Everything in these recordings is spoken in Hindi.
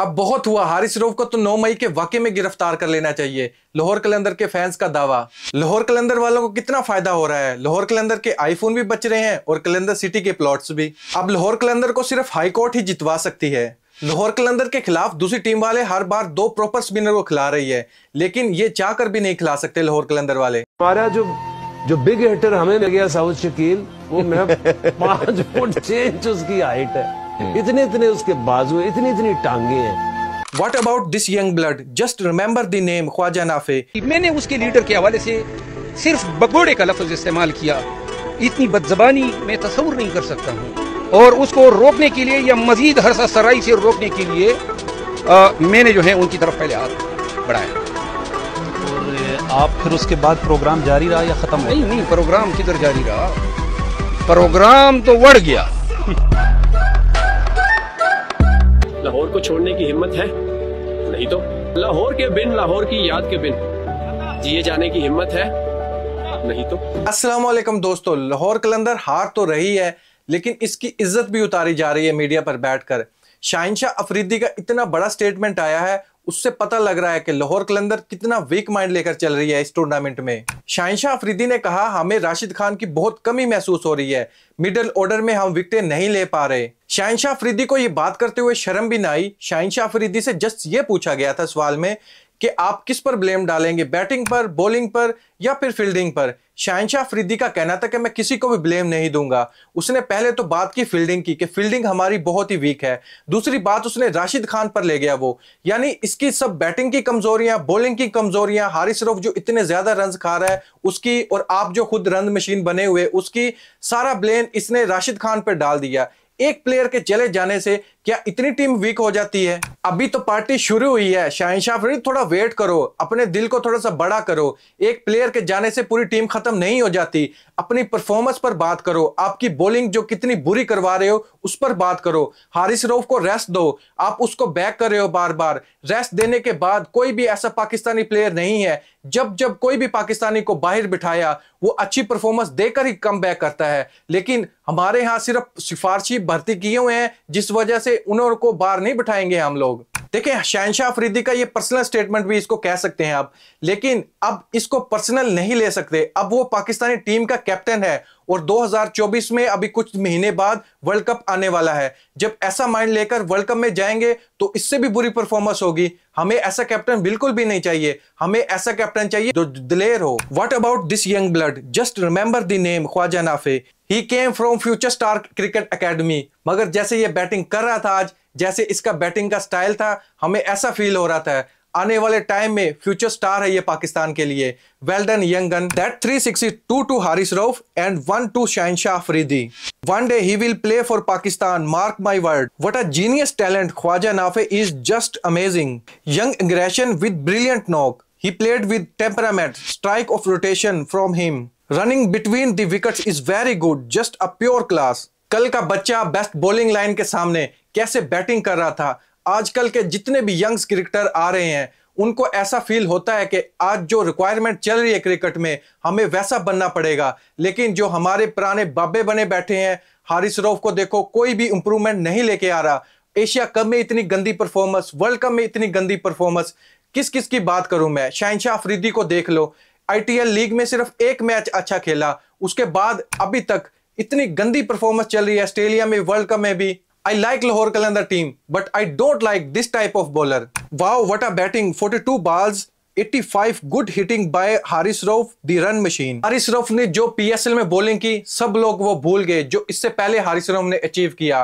अब बहुत हुआ, हारिस रऊफ को तो 9 मई के वाकये में गिरफ्तार कर लेना चाहिए। लाहौर कलंदर के फैंस का दावा। लाहौर कलंदर वालों को कितना फायदा हो रहा है। लाहौर कलंदर के आईफोन भी बच रहे हैं और कलंदर सिटी के प्लॉट्स भी। अब लाहौर कलंदर को सिर्फ हाईकोर्ट ही जितवा सकती है। लाहौर कलंदर के खिलाफ दूसरी टीम वाले हर बार 2 प्रॉपर स्पिनर को खिला रही है, लेकिन ये चाह कर भी नहीं खिला सकते लाहौर कलंदर वाले। हमारा जो बिग हिटर हमें मिल गया साउथ शकील, वो 5 फुट 6 इंच उसकी हाइट है, इतने उसके बाजू, इतनी टांगे हैं। What about this young blood? Just remember the name Khwaja नफे। मैंने उसके लीडर के हवाले से सिर्फ बगोड़े का लफ्ज इस्तेमाल किया, इतनी बदजबानी मैं तस्वुर नहीं कर सकता हूँ। और उसको रोकने के लिए या मजीद हर्षा सराई से रोकने के लिए मैंने जो है उनकी तरफ पहले हाथ बढ़ाया। और आप फिर उसके बाद प्रोग्राम जारी रहा या खत्म? नहीं, प्रोग्राम किधर जारी रहा, प्रोग्राम तो बढ़ गया। लाहौर को छोड़ने की हिम्मत है? नहीं तो लाहौर के बिन, लाहौर की याद के बिन जिए जाने की हिम्मत है? नहीं तो। अस्सलाम वालेकुम दोस्तों, लाहौर कलंदर हार तो रही है, लेकिन इसकी इज्जत भी उतारी जा रही है मीडिया पर बैठकर। शाहीन शाह अफरीदी का इतना बड़ा स्टेटमेंट आया है, उससे पता लग रहा है कि लाहौर कलंदर कितना वीक माइंड लेकर चल रही है इस टूर्नामेंट में। शाहीन शाह अफरीदी ने कहा, हमें राशिद खान की बहुत कमी महसूस हो रही है, मिडिल ऑर्डर में हम विकेटें नहीं ले पा रहे। शाहीन शाह अफरीदी को ये बात करते हुए शर्म भी ना आई। शाहीन शाह अफरीदी से जस्ट ये पूछा गया था सवाल में कि आप किस पर ब्लेम डालेंगे, बैटिंग पर, बॉलिंग पर या फिर फील्डिंग पर। शाहीन शाह अफरीदी का कहना था कि मैं किसी को भी ब्लेम नहीं दूंगा। उसने पहले तो बात की फील्डिंग की कि फील्डिंग हमारी बहुत ही वीक है। दूसरी बात उसने राशिद खान पर ले गया, वो यानी इसकी सब बैटिंग की कमजोरियां, बॉलिंग की कमजोरियां, हारिस रऊफ जो इतने ज्यादा रन खा रहा है उसकी, और आप जो खुद रन मशीन बने हुए उसकी, सारा ब्लेम इसने राशिद खान पर डाल दिया। एक प्लेयर के चले जाने से क्या इतनी टीम वीक हो जाती है? अभी तो पार्टी शुरू हुई है। शाहीन शाह अफरीदी थोड़ा वेट करो, अपने दिल को थोड़ा सा बड़ा करो। एक प्लेयर के जाने से पूरी टीम खत्म नहीं हो जाती। अपनी परफॉर्मेंस पर बात करो, आपकी बॉलिंग जो कितनी बुरी करवा रहे हो उस पर बात करो। हारिस रऊफ को रेस्ट दो, आप उसको बैक कर रहे हो बार बार। रेस्ट देने के बाद कोई भी ऐसा पाकिस्तानी प्लेयर नहीं है, जब कोई भी पाकिस्तानी को बाहर बिठाया वो अच्छी परफॉर्मेंस देकर ही कम बैक करता है। लेकिन हमारे यहाँ सिर्फ सिफारशी भर्ती किए हुए हैं, जिस वजह से उन्होंने को बाहर नहीं बिठाएंगे हम लोग। देखें, शाहीन शाह अफरीदी का ये पर्सनल स्टेटमेंट भी इसको कह सकते हैं आप, लेकिन अब इसको पर्सनल नहीं ले सकते। अब वो पाकिस्तानी टीम का कैप्टन है और 2024 में अभी कुछ महीने बाद वर्ल्ड कप आने वाला है। जब ऐसा माइंड लेकर वर्ल्ड कप में जाएंगे तो इससे भी बुरी परफॉर्मेंस होगी। हमें ऐसा कैप्टन बिल्कुल भी नहीं चाहिए, हमें ऐसा कैप्टन चाहिए जो दिलेर हो। What about this young blood, just remember the name Khawaja Nafay, he came from future star cricket academy. मगर जैसे ये बैटिंग कर रहा था आज, जैसे इसका बैटिंग का स्टाइल था, हमें ऐसा फील हो रहा था आने वाले टाइम में फ्यूचर स्टार है ये पाकिस्तान के लिए। Well done young gun. That 362 to Haris Rauf and 1-2 Shaheen Shah Afridi. One day he will play for Pakistan, mark my word. What a genius talent, Khwaja Nafe is just amazing. Young aggression with brilliant knock. He played with temperament, strike of rotation from him. Running between the wickets is very good, just a pure class. कल का बच्चा बेस्ट बॉलिंग लाइन के सामने कैसे बैटिंग कर रहा था। आजकल के जितने भी यंग्स क्रिकेटर आ रहे हैं उनको ऐसा फील होता है कि आज जो रिक्वायरमेंट चल रही है क्रिकेट में हमें वैसा बनना पड़ेगा, लेकिन जो हमारे पुराने बाबे बने बैठे हैं, हारिस रऊफ को देखो, कोई भी इंप्रूवमेंट नहीं लेके आ रहा। एशिया कप में इतनी गंदी परफॉर्मेंस, वर्ल्ड कप में इतनी गंदी परफॉर्मेंस, किस की बात करूं मैं। शाहीन शाह अफरीदी को देख लो, IPL लीग में सिर्फ 1 मैच अच्छा खेला, उसके बाद अभी तक इतनी गंदी परफॉर्मेंस चल रही है ऑस्ट्रेलिया में, वर्ल्ड कप में भी। I like Lahore Qalandar team, but I don't like this type of bowler. Wow, what a batting! 42 balls, 85 good hitting by Haris Rauf, the run machine. Haris Rauf ने जो PSL में बॉलिंग की, सब लोग वो भूल गए जो इससे पहले हारिस रऊफ ने अचीव किया।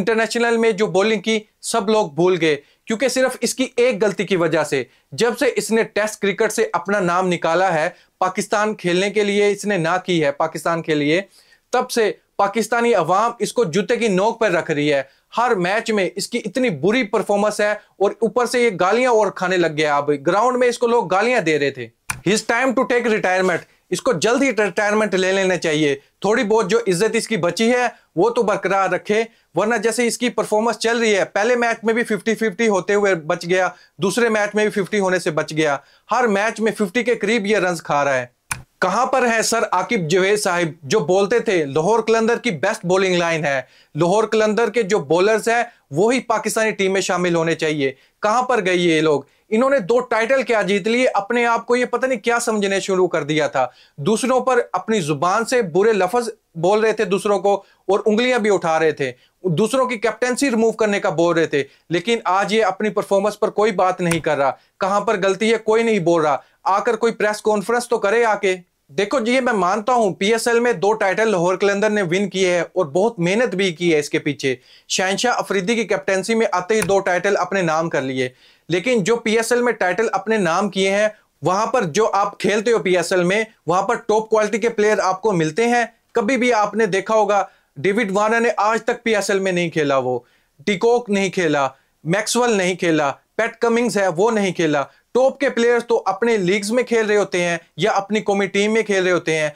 इंटरनेशनल में जो बॉलिंग की, सब लोग भूल गए, क्योंकि सिर्फ इसकी एक गलती की वजह से। जब से इसने टेस्ट क्रिकेट से अपना नाम निकाला है, पाकिस्तान खेलने के लिए इसने ना की है पाकिस्तान के लिए, तब से पाकिस्तानी अवाम इसको जूते की नोक पर रख रही है। हर मैच में इसकी इतनी बुरी परफॉर्मेंस है और ऊपर से ये गालियां और खाने लग गया। अब ग्राउंड में इसको लोग गालियां दे रहे थे। His time to take retirement, इसको जल्द ही रिटायरमेंट ले लेना चाहिए। थोड़ी बहुत जो इज्जत इसकी बची है वो तो बरकरार रखे, वरना जैसे इसकी परफॉर्मेंस चल रही है, पहले मैच में भी 50-50 होते हुए बच गया, दूसरे मैच में भी 50 होने से बच गया। हर मैच में 50 के करीब ये रन खा रहा है। कहां पर है सर आकिब जावेद साहिब जो बोलते थे लाहौर कलंदर की बेस्ट बॉलिंग लाइन है, लाहौर कलंदर के जो बॉलर्स हैं वो ही पाकिस्तानी टीम में शामिल होने चाहिए, कहां पर गए ये लोग? इन्होंने 2 टाइटल क्या जीत लिए, अपने आप को ये पता नहीं क्या समझने शुरू कर दिया था, दूसरों पर अपनी जुबान से बुरे लफ्ज बोल रहे थे दूसरों को और उंगलियां भी उठा रहे थे, दूसरों की कैप्टेंसी रिमूव करने का बोल रहे थे, लेकिन आज ये अपनी परफॉर्मेंस पर कोई बात नहीं कर रहा। कहां पर गलती है कोई नहीं बोल रहा, आकर कोई प्रेस कॉन्फ्रेंस तो करे आके। देखो जी, मैं मानता हूं पीएसएल में 2 टाइटल लाहौर कलंदर ने विन किए हैं और बहुत मेहनत भी की है इसके पीछे, शाहीन शाह अफरीदी की कैप्टेंसी में आते ही 2 टाइटल अपने नाम कर लिए, लेकिन जो पीएसएल में टाइटल अपने नाम किए हैं वहां पर जो आप खेलते हो पीएसएल में वहां पर टॉप क्वालिटी के प्लेयर आपको मिलते हैं। कभी भी आपने देखा होगा डेविड वॉर्नर ने आज तक पीएसएल में नहीं खेला, वो टिकॉक नहीं खेला, मैक्सवेल नहीं खेला, पेट कमिंग्स है वो नहीं खेला। टॉप के प्लेयर्स तो अपने लीग्स में खेल रहे होते हैं या अपनी कौमी टीम में खेल रहे होते हैं,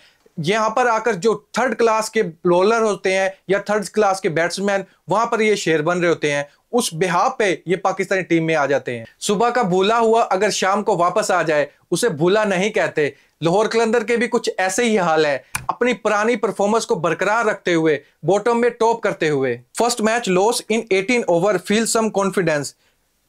यहां पर आकर जो 3rd क्लास के बॉलर होते हैं या 3rd क्लास के बैट्समैन वहां पर ये शेर बन रहे होते हैं, उस बिहाब पे ये पाकिस्तानी टीम में आ जाते हैं। सुबह का भूला हुआ अगर शाम को वापस आ जाए उसे भूला नहीं कहते। लाहौर कलंदर के भी कुछ ऐसे ही हाल है, अपनी पुरानी परफॉर्मेंस को बरकरार रखते हुए बॉटम में टॉप करते हुए। First match loss in 18 over feel some confidence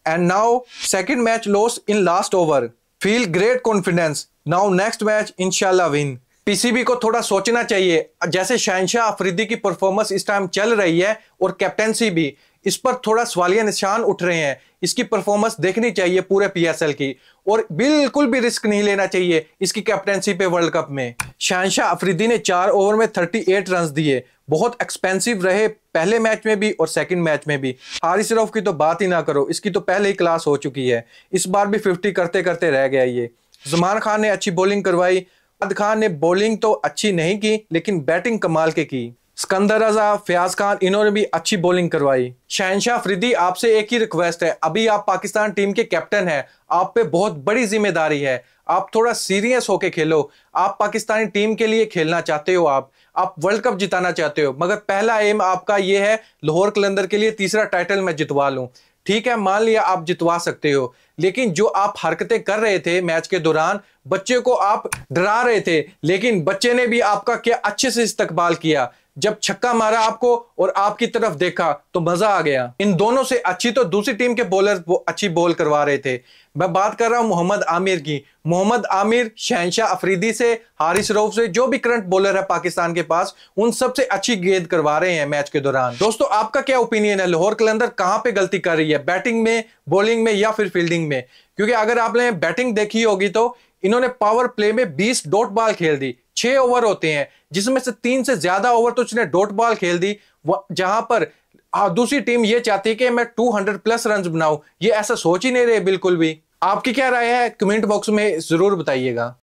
and now second match loss in last over feel great confidence, now next match इंशाल्लाह विन। पीसीबी को थोड़ा सोचना चाहिए, जैसे शाहीन शाह अफरीदी की परफॉर्मेंस इस टाइम चल रही है और कैप्टेंसी भी, इस पर थोड़ा सवालिया निशान उठ रहे हैं। इसकी परफॉर्मेंस देखनी चाहिए पूरे पीएसएल की और बिल्कुल भी रिस्क नहीं लेना चाहिए इसकी कैप्टेंसी पे वर्ल्ड कप में। शाहीन शाह अफरीदी ने 4 ओवर में 38 रन दिए, बहुत एक्सपेंसिव रहे पहले मैच में भी और सेकंड मैच में भी। हारिस रऊफ की तो बात ही ना करो, इसकी तो पहले ही क्लास हो चुकी है, इस बार भी 50 करते करते रह गया ये। जमान खान ने अच्छी बॉलिंग करवाई, आदिल खान ने बॉलिंग तो अच्छी नहीं की लेकिन बैटिंग कमाल के की, स्कंदर रजा, फयाज खान इन्होंने भी अच्छी बॉलिंग करवाई। शाहीन शाह अफरीदी आपसे एक ही रिक्वेस्ट है, अभी आप पाकिस्तान टीम के कैप्टन हैं, आप पे बहुत बड़ी जिम्मेदारी है, आप थोड़ा सीरियस होके खेलो। आप पाकिस्तानी टीम के लिए खेलना चाहते हो, आप वर्ल्ड कप जिताना चाहते हो, मगर पहला एम आपका ये है लाहौर कलंदर के लिए 3रा टाइटल मैं जितवा लूं। ठीक है, मान लिया आप जितवा सकते हो, लेकिन जो आप हरकतें कर रहे थे मैच के दौरान, बच्चे को आप डरा रहे थे, लेकिन बच्चे ने भी आपका क्या अच्छे से इस्तकबाल किया। जब छक्का मारा आपको और आपकी तरफ देखा तो मजा आ गया। इन दोनों से अच्छी तो दूसरी टीम के बॉलर वो अच्छी बॉल करवा रहे थे। मैं बात कर रहा हूं मोहम्मद आमिर की। मोहम्मद आमिर शाहीन शाह अफरीदी से, हारिस रऊफ से, जो भी करंट बॉलर है पाकिस्तान के पास, उन सबसे अच्छी गेंद करवा रहे हैं मैच के दौरान। दोस्तों, आपका क्या ओपिनियन है, लाहौर कलंदर कहां पे गलती कर रही है, बैटिंग में, बॉलिंग में या फिर फील्डिंग में? क्योंकि अगर आपने बैटिंग देखी होगी तो इन्होंने पावर प्ले में 20 डॉट बॉल खेल दी, 6 ओवर होते हैं जिसमें से 3 से ज्यादा ओवर तो उसने डॉट बॉल खेल दी, जहां पर दूसरी टीम ये चाहती है कि मैं 200 प्लस रन बनाऊं, ये ऐसा सोच ही नहीं रहे बिल्कुल भी। आपकी क्या राय है कमेंट बॉक्स में जरूर बताइएगा।